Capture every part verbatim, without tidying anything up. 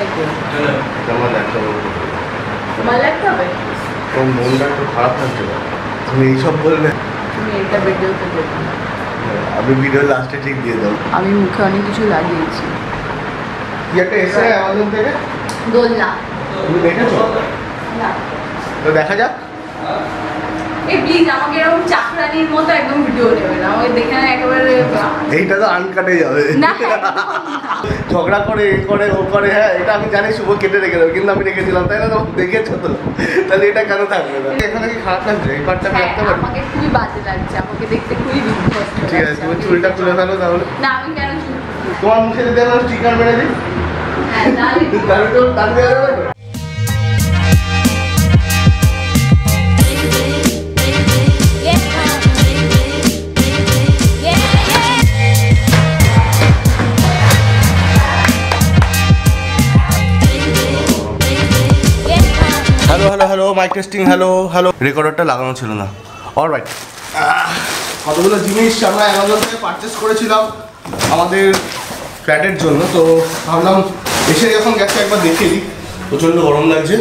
দেখা যাক। ঝগড়া করে এ করে ও করে, হ্যাঁ এটা আমি জানি, শুভ কেটে রেখে দেবো, কিন্তু আমি রেখেছিলাম তাই না, তখন দেখেছো তো, তাহলে এটা কেন থাকবে না? এখানে কি খারাপ লাগছে? এই পার্টটা রাখতে পারো? আমাকে খুবই বাজে লাগছে, আমাকে দেখতে খুবই বিরক্ত। ঠিক আছে, তুমি চুলটা খুলে ফেলো তাহলে। না আমি কেন চুল, তোমার মুখে যদি আমার স্টিকার মেরে দিই, হ্যাঁ তাহলে তাহলে তো তাহলে মাইক টেস্টিং। হ্যালো হ্যালো, রেকর্ডারটা লাগানো ছিল না। অলরাইট, কতগুলো জিনিস আমরা অ্যামাজন থেকে পারচেস করেছিলাম আমাদের ফ্ল্যাটের জন্য, তো ভাবলাম এসে যখন গেছে একবার দেখে দিই। প্রচণ্ড গরম লাগছে,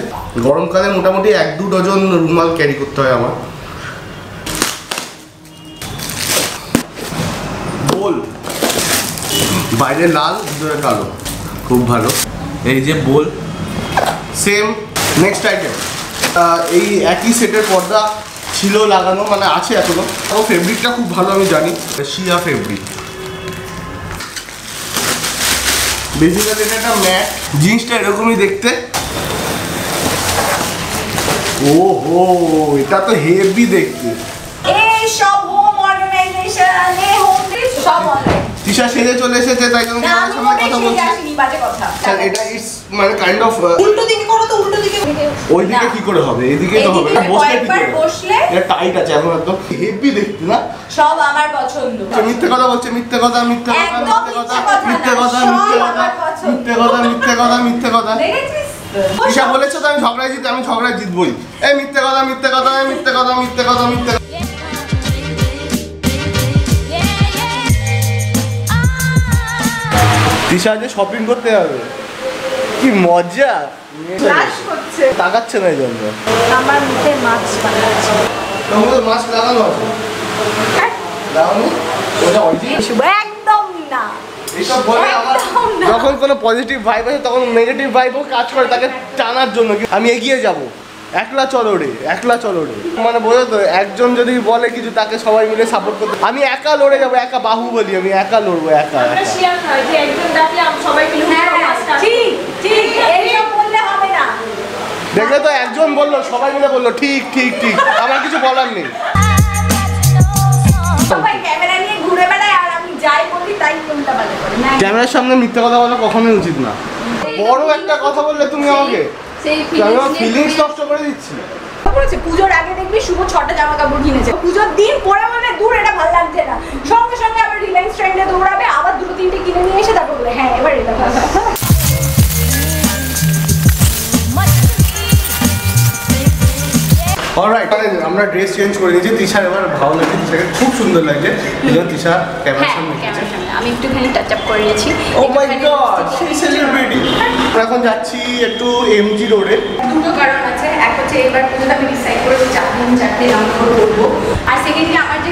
গরমকালে মোটামুটি এক দু ডজন রুমাল ক্যারি করতে হয় আমার। বোল বাইরে লাল ভিতরে কালো, খুব ভালো। এই যে বোল, সেম। নেক্সট আইটেম, এই একই সেটের পর্দা ছিল লাগানো, মানে আছে এখনো। ও ফেব্রিকটা খুব ভালো, আমি জানি শিয়া ফেব্রিক। বেসিক্যালি এটা একটা ম্যাট, জিনিসটা এরকমই দেখতে। ও হো, এটা তো হেভি দেখতে। এই সব হোম অর্গানাইজেশন, এই হোম টিপ সব অনলাইন। তিশা সেজে চলে এসেছে, তাই কারণ আমার সামনে কথা বলছে, বাজে কথা। স্যার এটা ইটস মানে কাইন্ড অফ উল্টো দিকে করো তো, উল্টো দিকে। ওই দিকে কি করে হবে? এদিকে তো হবে না, বসলে কি করে? বসলে এটা টাইট আছে এখন, একদম হেভি দেখতে না? সব আমার পছন্দ। মিথ্যা কথা বলছে, মিথ্যা কথা, মিথ্যা কথা, মিথ্যা কথা, মিথ্যা কথা, মিথ্যা কথা, মিথ্যা কথা। দেখেছিস তিশা বলেছে তো আমি ঝগড়ায় জিত, আমি ঝগড়ায় জিতবই। এই মিথ্যা কথা, মিথ্যা কথা, মিথ্যা কথা, মিথ্যা কথা, মিথ্যা কথা। তিশা যে শপিং করতে যাবে, কি মজা। লাশ হচ্ছে, তাকাচ্ছে না এইজন্য। আমার মুখে মাস্ক লাগাচ্ছে, তোমার মাস্ক লাগানো আছে? হ্যাঁ লাগানো, ওটা অরিজিনাল শুভ একদম না। এসব বলে আমার যখন কোনো পজিটিভ ভাইব আসে তখন নেগেটিভ ভাইবও কাজ করে, তাকে টানার জন্য। আমি এগিয়ে যাব, একলা চলো রে, একলা চলো রে, মানে বোঝো তো, একজন যদি বলে কিছু তাকে সবাই মিলে সাপোর্ট করতে। আমি একা লড়ে যাবো, একা বাহু বলি, আমি একা লড়বো, একা। দেখলে তো একজন বললো, সবাই মিলে বললো ঠিক ঠিক ঠিক, আমার কিছু বলার নেই। ক্যামেরার সামনে মিথ্যা কথা বলা কখনোই উচিত না। বড় একটা কথা বললে তুমি আমাকে পুজোর আগে দেখবি শুভ ছটা জামা কাপড় কিনেছে, পুজোর দিন পরে মানে দূর এটা ভালো লাগছে না, সঙ্গে সঙ্গে আবার রিলায়েন্স ট্রেন্ডে দৌড়াবে, আবার দুটো তিনটে কিনে নিয়ে এসে তারপর বলে হ্যাঁ এবার এটা ভালো। অলরাইট, আমরা ড্রেস চেঞ্জ করে নিয়েছি। তিশার এবার ভালো লাগছে, তিশাকে খুব সুন্দর লাগছে। এবার তিশা ক্যামেরার সামনে এসেছে, আমি একটুখানি টাচ আপ করে নিয়েছি। ও মাই গড, সি সেলিব্রিটি। আমরা এখন যাচ্ছি একটু এমজি রোডে, দুটো কারণ আছে। এক হচ্ছে এবার পুজোটা আমি ডিসাইড করেছি চারদিন চারটে রাউন্ড করব, আর সেকেন্ডলি আমার যে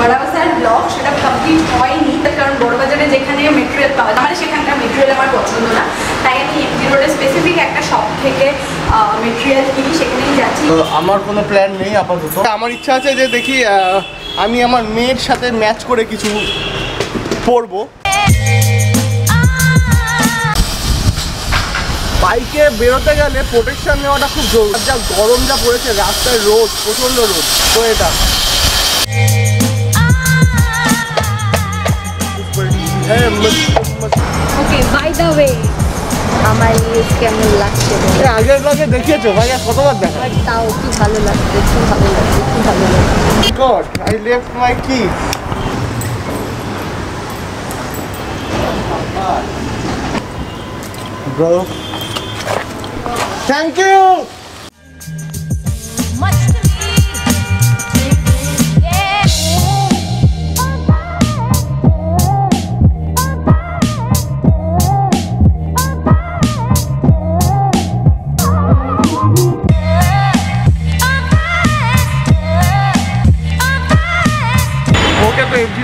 বড়বাজার ব্লগ সেটা কমপ্লিট হয়নি, তার কারণ বড়বাজারে যেখানে মেটেরিয়াল পাওয়া যায়, মানে সেখানকার মেটেরিয়াল আমার পছন্দ না, তাই আমি এমজি রোডে স্পেসিফিক একটা শপ থেকে মেটেরিয়াল কিনি, সেখানেই যাচ্ছি। আমার কোনো প্ল্যান নেই আপাতত। আমার ইচ্ছা আছে যে দেখি আমি আমার মেয়ের সাথে ম্যাচ করে কিছু পরবো। বাইকে বেরোতে গেলে প্রোটেকশন নেওয়াটা খুব জরুরি, যা গরম যা পড়েছে, রাস্তায় রোদ, প্রচণ্ড রোদ, তো এটা ওকে। বাই দ্য ওয়ে আমার লুক কেমন লাগছে? আগের ব্লগে দেখিয়েছো ভাইয়া, কতবার দেখা, তাও কি ভালো লাগছে, খুব ভালো লাগছে, খুব ভালো লাগছে। গড, আই লেফট মাই কি bro, thank you much to me, yeah bye bye bye bye।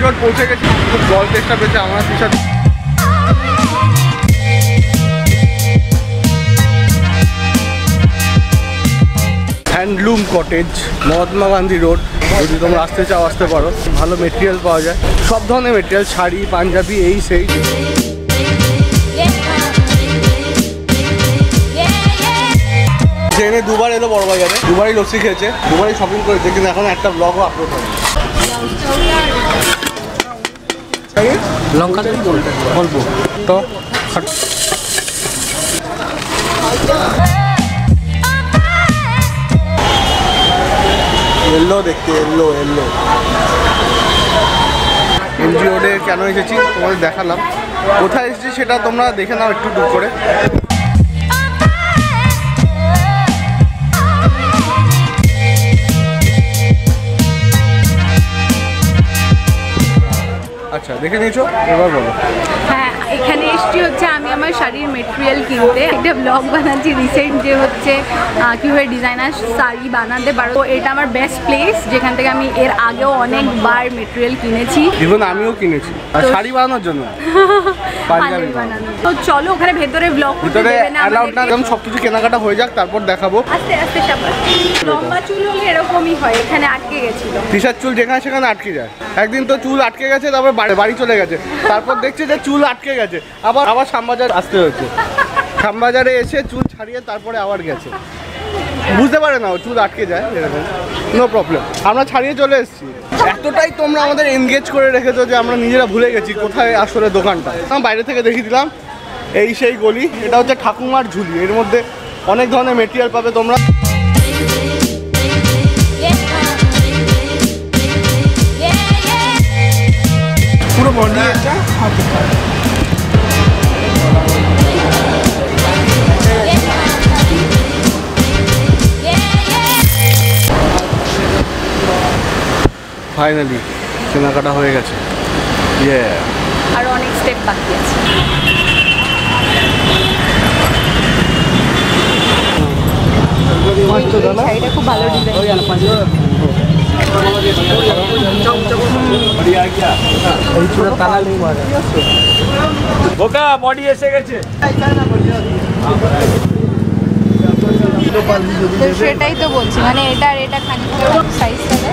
বার পৌঁছে গেছি, খুব জল চেষ্টা পেয়েছে আমার T-shirt. Handloom cottage, Mahatma Gandhi road, যদি তোমরা আসতে চাও আসতে পারো। ভালো মেটেরিয়াল পাওয়া যায়, সব ধরনের মেটেরিয়াল, শাড়ি, পাঞ্জাবি, এই সেই। ট্রেনে দুবার এলো বড়বাজারে, দুবারই লস্যি খেয়েছে, দুবারই শপিং করেছে, কিন্তু এখন একটা ব্লগও আপলোড হবে। লঙ্কা অল্প তো এলো দেখতে, এলো এলো এনজি রোডে কেন এসেছি তোমাদের দেখালাম, কোথায় এসেছি সেটা তোমরা দেখে নাও একটু দুঃখ করে। আচ্ছা দেখে নিয়েছো, এবার বলো। হ্যাঁ, এখানে এসছি হচ্ছে আমি আমার শাড়ির মেটেরিয়াল কিনতে, একটা ব্লগ বানাচ্ছি রিসেন্ট যে হচ্ছে কীভাবে ডিজাইনার শাড়ি বানাতে পারো। এটা আমার বেস্ট প্লেস, যেখান থেকে আমি এর আগেও অনেকবার মেটেরিয়াল কিনেছি, ইভেন আমিও কিনেছি শাড়ি বানানোর জন্য, পাঞ্জাবি বানানোর। তো চলো ওখানে ভেতরে ব্লগ করতে দেবে না, অ্যালাউড না, একদম সব কিছু কেনাকাটা হয়ে যাক তারপর দেখাবো। আস্তে আস্তে সাবাস। লম্বা চুল হলে এরকমই হয়, এখানে আটকে গেছিল টিশার্ট, চুল যেখানে সেখানে আটকে যায়। একদিন তো চুল আটকে গেছে, তারপর বাড়ি চলে গেছে, তারপর দেখছে যে চুল আটকে গেছে, আবার আবার শ্যামবাজার আসতে হয়েছে, শ্যামবাজারে এসে চুল ছাড়িয়ে তারপরে আবার গেছে। বুঝতে পারে না ও চুল আটকে যায়, এরকম নো প্রবলেম। আমরা ছাড়িয়ে চলে এসেছি, এতটাই তোমরা আমাদের এনগেজ করে রেখেছো যে আমরা নিজেরা ভুলে গেছি কোথায় আসলে দোকানটা। বাইরে থেকে দেখিয়ে দিলাম এই সেই গলি, এটা হচ্ছে ঠাকুমার ঝুলি, এর মধ্যে অনেক ধরনের মেটেরিয়াল পাবে তোমরা। ফাইনালি কেনাকাটা হয়ে গেছে, আর অনেক স্টেপ বাকি আছে। এটা খুব ভালো ডিজাইন, সেটাই তো বলছি, মানে এটা আর এটা খানিকটা সাইজ হবে।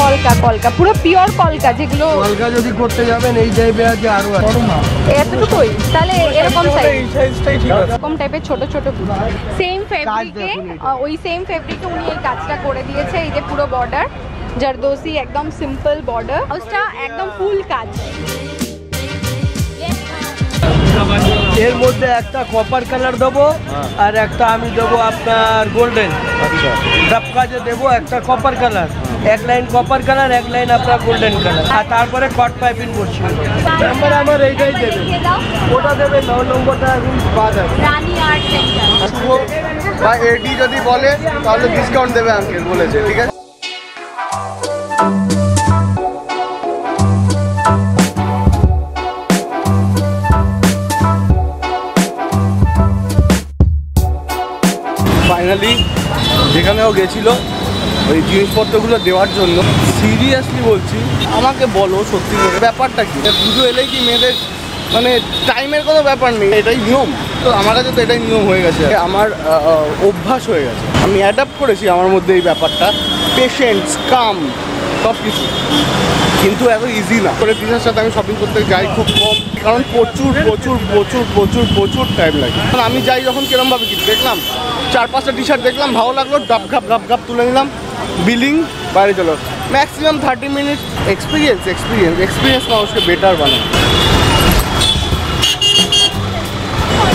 কলকা কলকা পুরো পিওর কলকা, যেগুলো কলকা যদি করতে যাবেন এই টাইপে আছে, আরো এতটুকুই তাহলে এরকম সাইজ, এই সাইজটাই ঠিক আছে, এরকম টাইপের ছোট ছোট পুরো সেম ফেব্রিকে, ওই সেম ফেব্রিকে উনি এই কাজটা করে দিয়েছে। এই যে পুরো বর্ডার জারদোসি, একদম সিম্পল বর্ডার, ওটা একদম ফুল কাজ। এর মধ্যে একটা কপার কালার দেবো, আর একটা আমি দেবো আপনার গোল্ডেন। আচ্ছা, ডাব কাজে দেবো একটা কপার কালার, এক লাইন কপার কালার, এক লাইন আপনার গোল্ডেন কালার, আর তারপরে কট পাইপিং করছি। নাম্বার আমার এইটাই দেবে, ওটা দেবে নয় নম্বরটা এখন বাদ আছে। বা এডি যদি বলে তাহলে ডিসকাউন্ট দেবে আঙ্কেল বলেছে, ঠিক আছে। ফাইনালি যেখানেও গেছিলো ওই জিনিসপত্রগুলো দেওয়ার জন্য, সিরিয়াসলি বলছি আমাকে বলো সত্যি করে ব্যাপারটা কি, পুজো এলেই কি মেয়েদের মানে টাইমের কোনো ব্যাপার নেই, এটাই নিয়ম। তো আমার কাছে তো এটাই নিয়ম হয়ে গেছে, আমার অভ্যাস হয়ে গেছে, আমি অ্যাডাপ্ট করেছি আমার মধ্যে এই ব্যাপারটা, পেশেন্স, কাম, সব কিছু। কিন্তু এত ইজি না করে টিশার্টের সাথে আমি শপিং করতে যাই খুব কম, কারণ প্রচুর প্রচুর প্রচুর প্রচুর প্রচুর টাইম লাগে। কারণ আমি যাই যখন কিরমভাবে কি দেখলাম, চার পাঁচটা টি শার্ট দেখলাম, ভালো লাগলো, ডাপ ঘাপ ডাপ ঘাপ তুলে নিলাম, বিলিং, বাইরে চলো। Maximum thirty minute experience experience experience মানুষকে বেটার বানায়।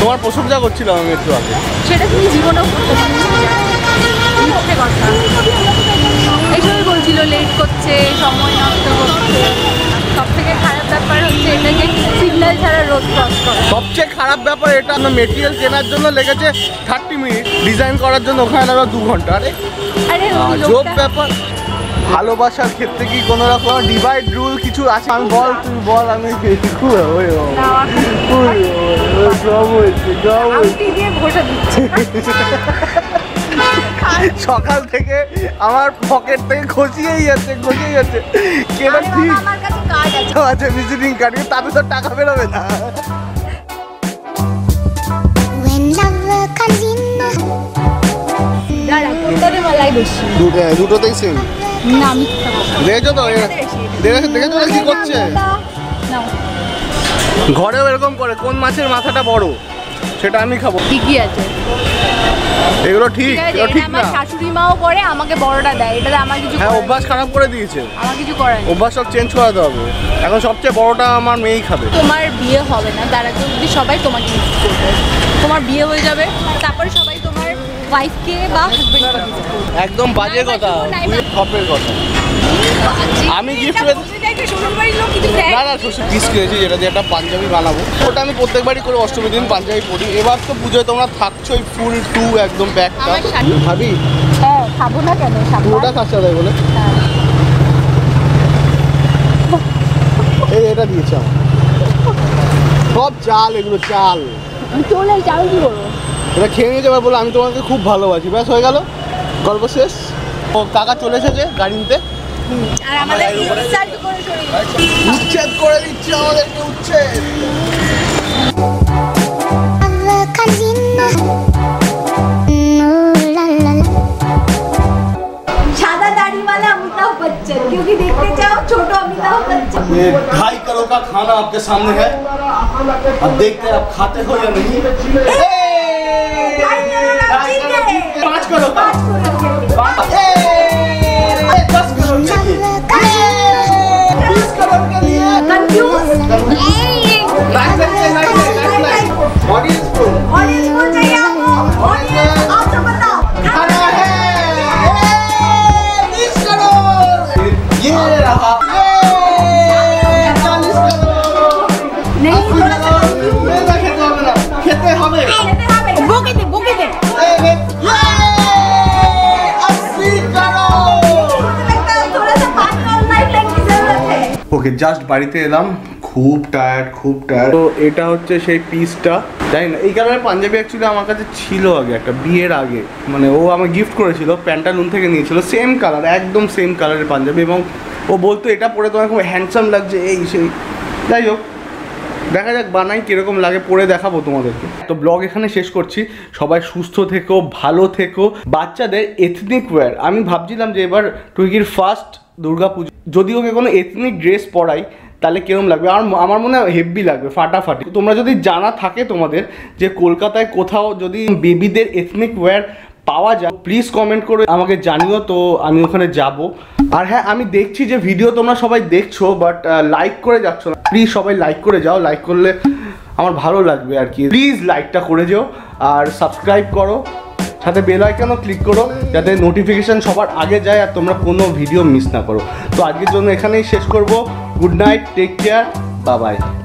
তোমার প্রশংসা করছিলাম আমি একটু আগে, সেটা তুমি জীবনেও করতে পারো বলছিল, লেট করছে, সময় নষ্ট করছে। সবথেকে খারাপ ব্যাপার হচ্ছে এটাকে সিগন্যাল ছাড়া রোড ক্রস করা। সবচেয়ে খারাপ ব্যাপার এটা, আমরা মেটেরিয়াল কেনার জন্য লেগেছে থার্টি মিনিট, ডিজাইন করার জন্য ওখানে লাগলো দু ঘন্টা। আরে আরে জব ব্যাপার। ভালোবাসার ক্ষেত্রে কি কোনো রকম ডিভাইড রুল কিছু আছে? আমি বল, তুমি বল, আমি দিয়ে ঘোষা দিচ্ছি। সকাল থেকে আমার পকেট থেকে খসিয়েই যাচ্ছে খসিয়েই যাচ্ছে কেন ঠিক আচ্ছা ভিজিটিং কার্ড তাতে তো টাকা বেরোবে না দুটোতেই সেম না দেখেছো তো দেখেছো কি করছে ঘরেও এরকম করে কোন মাছের মাথাটা বড় সেটা আমি খাবো ঠিকই আছে এগুলো ঠিক এগুলো ঠিক না শাশুড়ি মাও করে আমাকে বড়টা দেয় এটা আমার কিছু হ্যাঁ অভ্যাস খারাপ করে দিয়েছে আমার কিছু করার অভ্যাস সব চেঞ্জ করাতে হবে এখন সবচেয়ে বড়টা আমার মেয়েই খাবে তোমার বিয়ে হবে না তার আগে যদি সবাই তোমাকে মিস করবে তোমার বিয়ে হয়ে যাবে তারপরে সবাই তোমার ওয়াইফকে বা হাজবেন্ডকে একদম বাজে কথা টপের কথা আমি গিফট না না শ্বশুর পিস কিনেছি যেটা দিয়ে একটা পাঞ্জাবি বানাবো ওটা আমি প্রত্যেকবারই করে অষ্টমীর দিন পাঞ্জাবি পরি এবার তো পুজোয় তোমরা থাকছোই ফুল টু একদম ব্যাগটা ভাবি হ্যাঁ খাবো না কেন ওটা কাঁচা দেয় বলে এই এটা দিয়েছে সব চাল এগুলো চাল চলে চাল কি বলো এটা খেয়ে নিয়ে যাবার বলে আমি তোমাকে খুব ভালোবাসি ব্যাস হয়ে গেল গল্প শেষ ও কাকা চলে এসেছে গাড়ি নিতে আর আমাদের উচ্ছেদ করে দিচ্ছে উচ্ছেদ করে দিচ্ছে আমাদেরকে উচ্ছেদ সাদা দাড়িওয়ালা অমিতাভ बच्चन क्योंकि देखते जाओ ছোট অমিতাভ बच्चन ये ढाई करोड़ का खाना आपके सामने है अब देखते हैं आप खाते हो या नहीं पाँच करोड़ पाँच करोड़ ওকে জাস্ট বাড়িতে এলাম খুব টায়ার্ড খুব টায়ার্ড তো এটা হচ্ছে সেই পিসটা জানি না এই কারণে পাঞ্জাবি অ্যাকচুয়ালি আমার কাছে ছিল আগে একটা বিয়ের আগে মানে ও আমার গিফট করেছিল প্যান্টালুন থেকে নিয়েছিল সেম কালার একদম সেম কালারের পাঞ্জাবি এবং ও বলতো এটা পরে তোমার খুব হ্যান্ডসাম লাগছে এই সেই যাই হোক দেখা যাক বানাই কীরকম লাগে পরে দেখাবো তোমাদেরকে তো ব্লগ এখানে শেষ করছি সবাই সুস্থ থেকো ভালো থেকো বাচ্চাদের এথনিক ওয়্যার আমি ভাবছিলাম যে এবার টুইকির ফার্স্ট দুর্গাপুজো যদি ওকে কোনো এথনিক ড্রেস পরাই তাহলে কিরকম লাগবে আর আমার মনে হয় হেভি লাগবে ফাটাফাটি তোমরা যদি জানা থাকে তোমাদের যে কলকাতায় কোথাও যদি বেবিদের এথনিক ওয়্যার পাওয়া যায় প্লিজ কমেন্ট করে আমাকে জানিও তো আমি ওখানে যাব আর হ্যাঁ আমি দেখছি যে ভিডিও তোমরা সবাই দেখছো বাট লাইক করে যাচ্ছ না প্লিজ সবাই লাইক করে যাও লাইক করলে আমার ভালো লাগবে আর কি প্লিজ লাইকটা করে যাও আর সাবস্ক্রাইব করো সাথে বেল আইকনও ক্লিক করো যাতে নোটিফিকেশান সবার আগে যায় আর তোমরা কোনো ভিডিও মিস না করো তো আজকের জন্য এখানেই শেষ করব good night take care bye by